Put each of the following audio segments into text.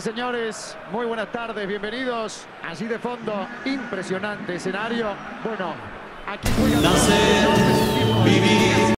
Señores, muy buenas tardes, bienvenidos. Así de fondo, impresionante escenario. Bueno, aquí voy a nacer, vivir.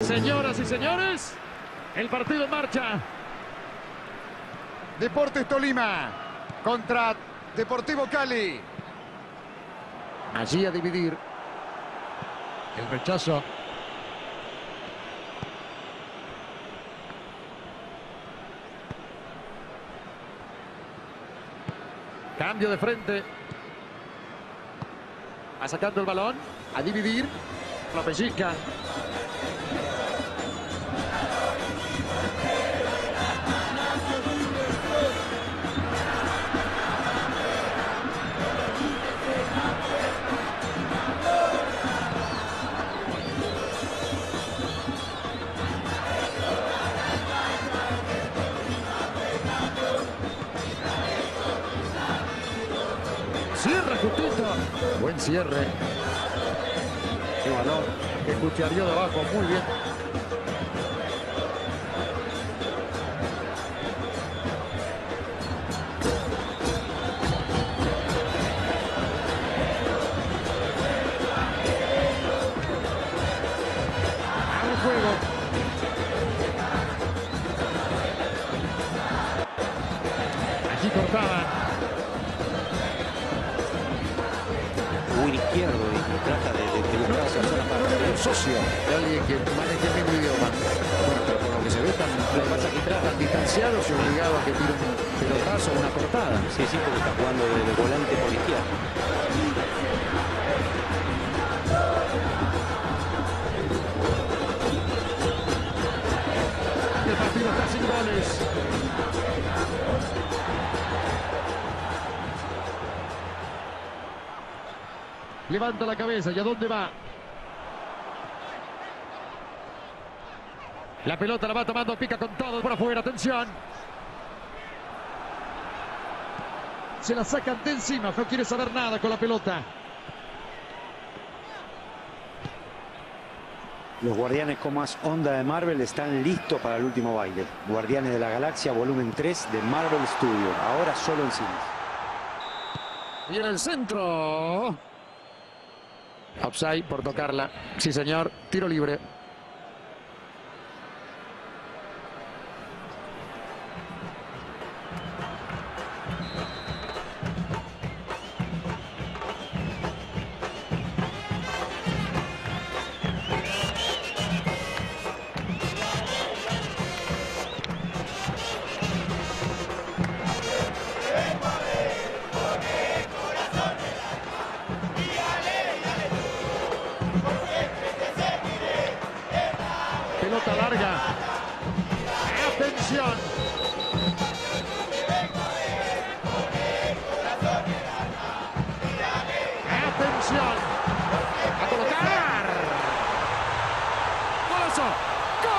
Señoras y señores, el partido en marcha. Deportes Tolima contra Deportivo Cali. Allí a dividir. El rechazo. Cambio de frente. Va sacando el balón. A dividir. Lo pellizca. Cierra justito. Buen cierre. Qué valor. Escucharía de abajo. Muy bien. Al juego. Allí cortaba. Izquierdo y trata de buscar esa zona para el socio de alguien que maneje el mismo idioma. Bueno, pero por lo que se ve tan distanciados y obligado a que tire un pelotazo o una cortada. Sí, porque está jugando de volante por izquierda. El partido está sin goles. Levanta la cabeza. ¿Y a dónde va? La pelota la va tomando. Pica con todo por afuera. Atención. Se la sacan de encima. No quiere saber nada con la pelota. Los Guardianes con más onda de Marvel están listos para el último baile. Guardianes de la Galaxia, volumen 3 de Marvel Studio. Ahora solo en cines. Y en el centro... Offside por tocarla. Sí, señor. Tiro libre. Pelota larga. Atención. Atención. A colocar. Golazo. ¡Gol!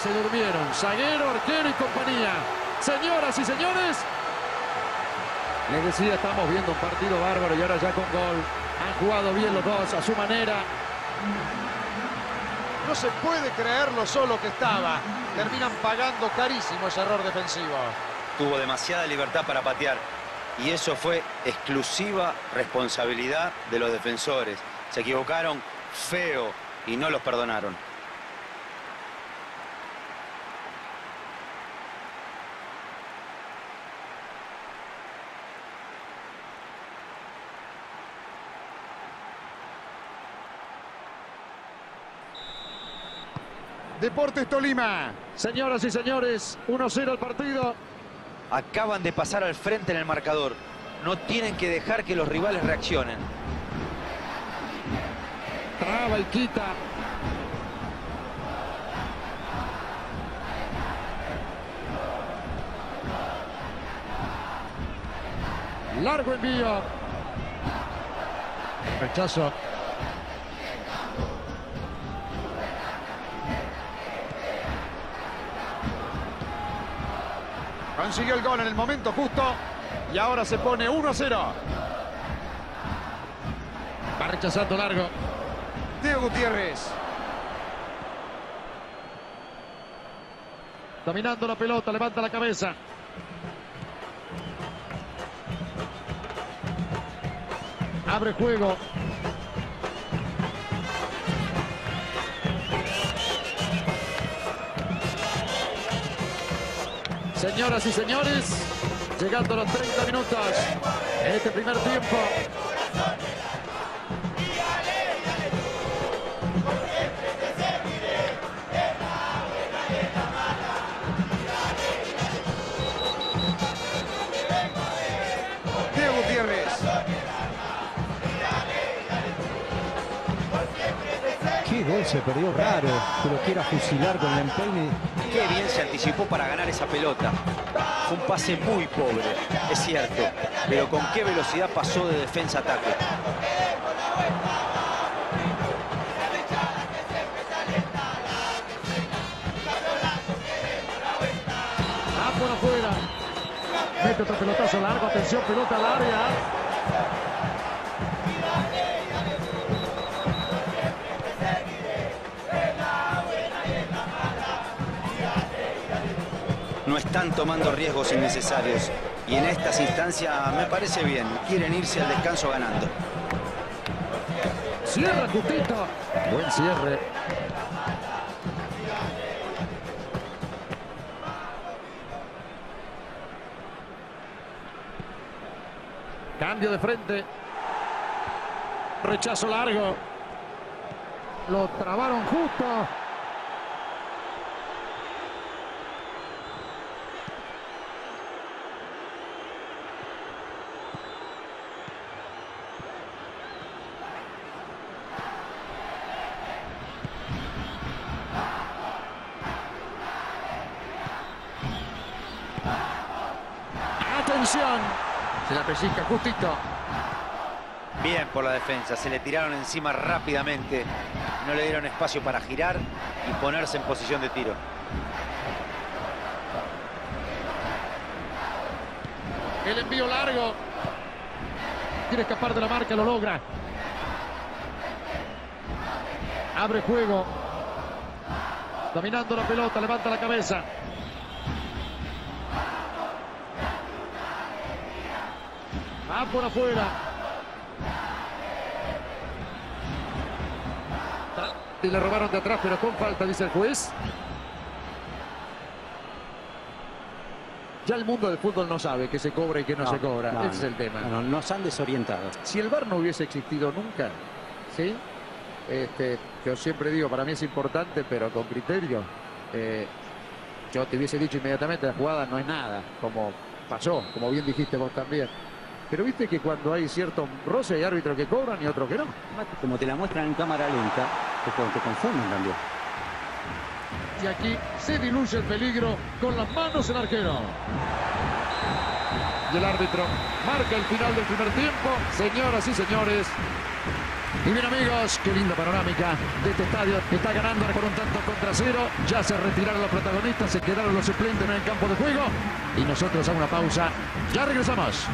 Se durmieron. Zaguero, arquero y compañía. Señoras y señores. Les decía, estamos viendo un partido bárbaro y ahora ya con gol. Han jugado bien los dos a su manera. No se puede creer lo solo que estaba. Terminan pagando carísimo ese error defensivo. Tuvo demasiada libertad para patear. Y eso fue exclusiva responsabilidad de los defensores. Se equivocaron feo y no los perdonaron. Deportes Tolima. Señoras y señores, 1-0 el partido. Acaban de pasar al frente en el marcador. No tienen que dejar que los rivales reaccionen. Traba y quita. Largo envío. Rechazo. Consiguió el gol en el momento justo y ahora se pone 1-0. Va rechazando largo. Diego Gutiérrez. Dominando la pelota, levanta la cabeza. Abre juego. Señoras y señores, llegando a los 30 minutos en este primer tiempo. Diego Gutiérrez. Qué gol se perdió raro, que lo quiera fusilar con el empeine. Qué bien se anticipó para ganar esa pelota. Fue un pase muy pobre, es cierto, pero con qué velocidad pasó de defensa a ataque. Ah, por afuera. Mete otro pelotazo largo, atención, pelota al área. No están tomando riesgos innecesarios. Y en estas instancias me parece bien. Quieren irse al descanso ganando. Cierra Cutito. Buen cierre. Cambio de frente. Rechazo largo. Lo trabaron justo. Se la pellizca justito. Bien por la defensa, se le tiraron encima rápidamente. No le dieron espacio para girar y ponerse en posición de tiro. El envío largo. Quiere escapar de la marca, lo logra. Abre juego. Dominando la pelota, levanta la cabeza. Va por afuera. Y le robaron de atrás, pero con falta, dice el juez. Ya el mundo del fútbol no sabe qué se cobra y qué no se cobra. No, ese es el tema. No, nos han desorientado. Si el VAR no hubiese existido nunca, ¿sí? Yo siempre digo, para mí es importante, pero con criterio. Yo te hubiese dicho inmediatamente, la jugada no es nada, como pasó, como bien dijiste vos también. Pero viste que cuando hay cierto roce hay árbitros que cobran y otros que no. Como te la muestran en cámara lenta, te confunden también. Y aquí se diluye el peligro con las manos el arquero. Y el árbitro marca el final del primer tiempo. Señoras y señores. Y bien amigos, qué linda panorámica de este estadio. Está ganando por un tanto contra cero. Ya se retiraron los protagonistas, se quedaron los suplentes en el campo de juego. Y nosotros a una pausa. Ya regresamos.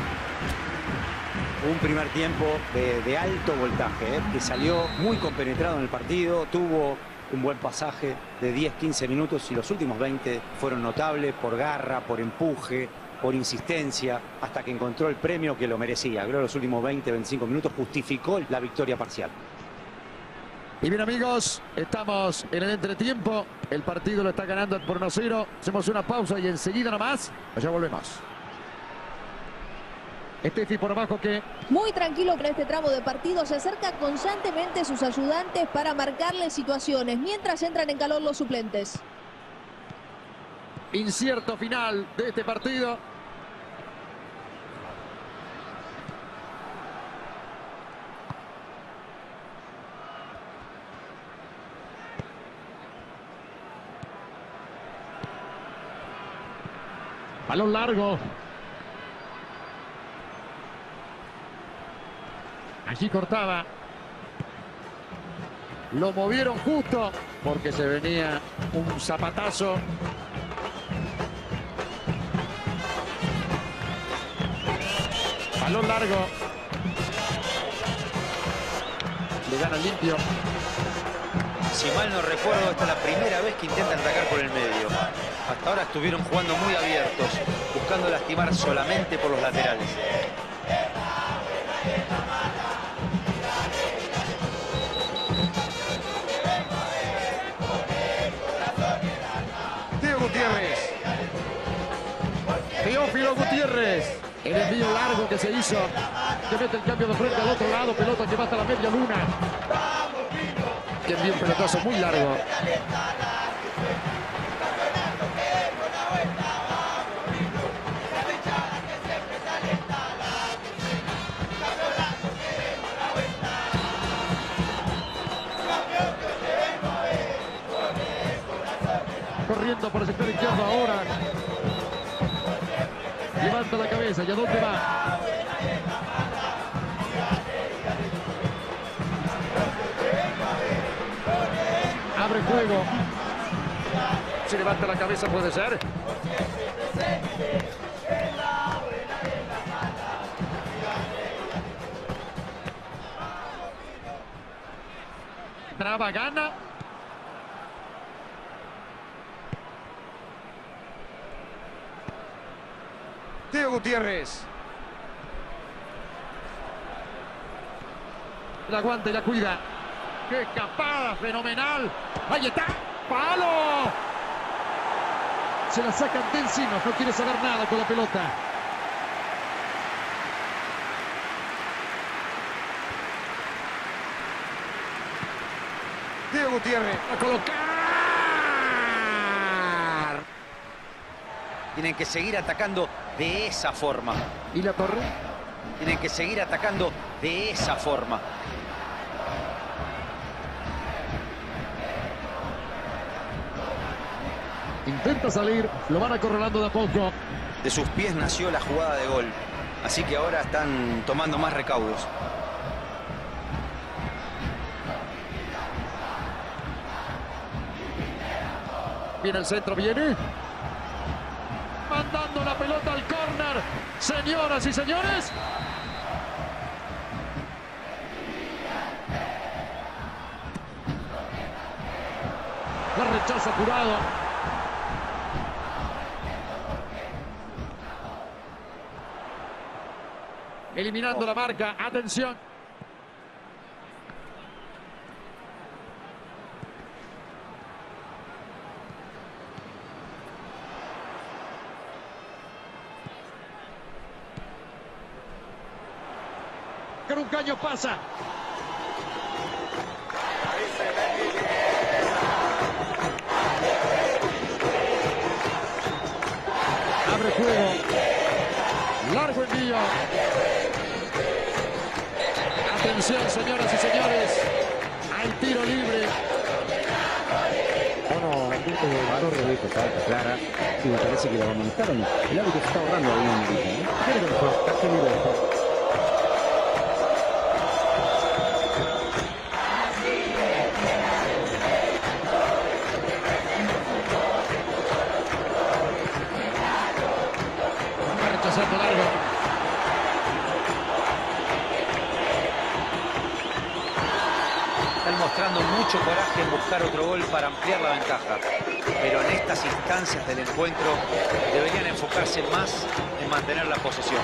un primer tiempo de alto voltaje, que salió muy compenetrado en el partido, tuvo un buen pasaje de 10-15 minutos y los últimos 20 fueron notables por garra, por empuje, por insistencia, hasta que encontró el premio que lo merecía. Creo que los últimos 20-25 minutos justificó la victoria parcial. Y bien, amigos, estamos en el entretiempo. El partido lo está ganando por 1-0. Hacemos una pausa y enseguida nomás allá volvemos. Estefi por abajo que... Muy tranquilo con este tramo de partido. Se acerca constantemente sus ayudantes para marcarle situaciones, mientras entran en calor los suplentes. Incierto final de este partido. Balón largo. Allí cortaba. Lo movieron justo porque se venía un zapatazo. Balón largo. Le gana limpio. Si mal no recuerdo, esta es la primera vez que intentan atacar por el medio. Hasta ahora estuvieron jugando muy abiertos, buscando lastimar solamente por los laterales. Diego Gutiérrez. Teófilo Gutiérrez. El envío largo que se hizo. Que mete el cambio de frente al otro lado. Pelota que va hasta la media luna. Que envía un pelotazo muy largo. Corriendo por el sector izquierdo ahora. Levanta la cabeza. ¿Y a dónde va? Abre juego. Si levanta la cabeza, puede ser. Traba, gana. Diego Gutiérrez. La aguanta y la cuida. ¡Qué escapada! ¡Fenomenal! ¡Ahí está! ¡Palo! Se la sacan de encima. No quiere saber nada con la pelota. Diego Gutiérrez. ¡A colocar! Tienen que seguir atacando de esa forma. ¿Y la torre? Tienen que seguir atacando de esa forma. Intenta salir, lo van acorralando de a poco. De sus pies nació la jugada de gol, así que ahora están tomando más recaudos. Viene el centro, viene. Mandando la pelota al córner, señoras y señores. La rechaza Jurado. Eliminando la marca. Atención. Carucaño pasa. Abre juego. Largo envío. Atención, señoras y señores, al tiro libre. Bueno, el punto de la torre dijo, estaba clara, y me parece que la aumentaron. El árbitro se está ahorrando ahí un día. ¿Quiere que lo juegue? ¿Está genial el juego? mostrando mucho coraje en buscar otro gol para ampliar la ventaja. Pero en estas instancias del encuentro deberían enfocarse más en mantener la posesión.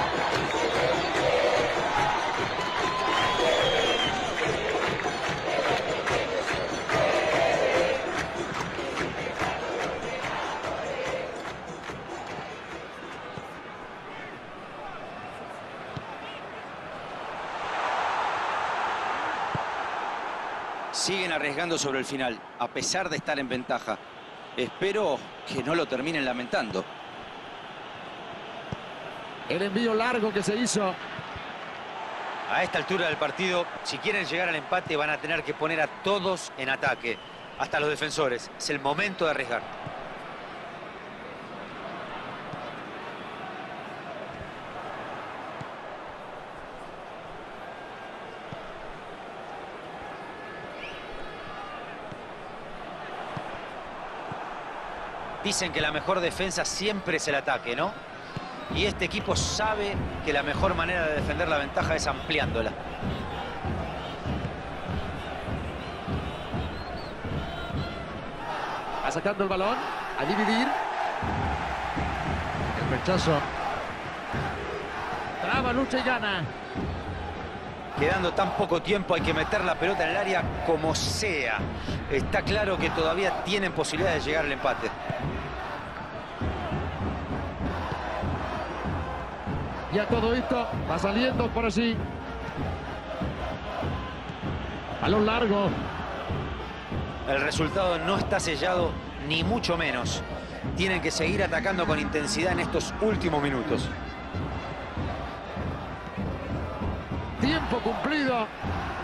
Siguen arriesgando sobre el final, a pesar de estar en ventaja. Espero que no lo terminen lamentando. El envío largo que se hizo. A esta altura del partido, si quieren llegar al empate, van a tener que poner a todos en ataque. Hasta los defensores. Es el momento de arriesgar. Dicen que la mejor defensa siempre es el ataque, ¿no? Y este equipo sabe que la mejor manera de defender la ventaja es ampliándola. Va sacando el balón, a dividir. El rechazo. Traba, lucha y gana. Quedando tan poco tiempo, hay que meter la pelota en el área como sea. Está claro que todavía tienen posibilidad de llegar al empate. Y a todo esto va saliendo por allí. Balón largo. El resultado no está sellado, ni mucho menos. Tienen que seguir atacando con intensidad en estos últimos minutos.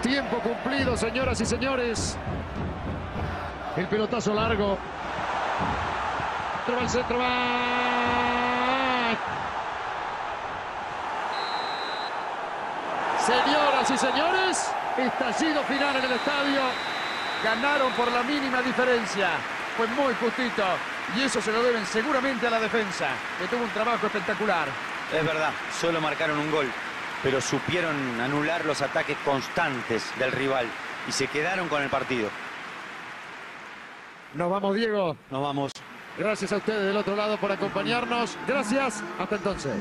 Tiempo cumplido, señoras y señores. El pelotazo largo. El centro va. Señoras y señores, estallido final en el estadio. Ganaron por la mínima diferencia. Fue muy justito. Y eso se lo deben seguramente a la defensa, que tuvo un trabajo espectacular. Es verdad, solo marcaron un gol, pero supieron anular los ataques constantes del rival y se quedaron con el partido. Nos vamos, Diego. Nos vamos. Gracias a ustedes del otro lado por acompañarnos. Gracias. Hasta entonces.